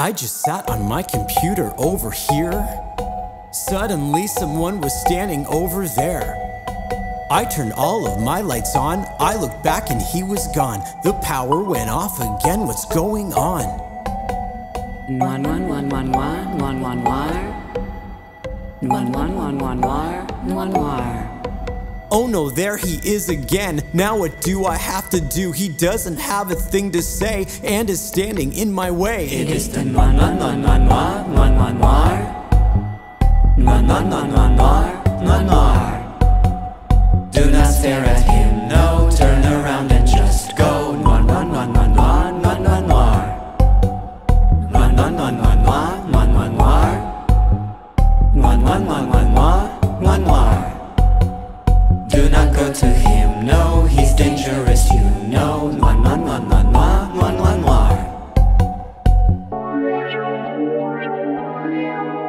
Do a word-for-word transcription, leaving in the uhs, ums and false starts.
I just sat on my computer over here. Suddenly someone was standing over there. I turned all of my lights on. I looked back and he was gone. The power went off again. What's going on? Noir, noir, noir, noir, noir, noir, noir. Noir, noir, noir, noir, noir, noir, noir. Oh no, there he is again. Now what do I have to do? He doesn't have a thing to say and is standing in my way. It is the noir, noir, noir, noir, noir, noir, noir, noir, noir, noir, noir, noir, noir, noir. Do not stare at him, no, turn around and just go. Noir, noir, noir, noir, noir, noir, noir, noir. Noir, noir, noir, noir, noir, noir, noir, noir. Noir, noir, noir, noir, noir, noir, noir. Do not go to him, no, he's dangerous, you know. Noir, noir, noir, noir, noir, noir, noir, noir.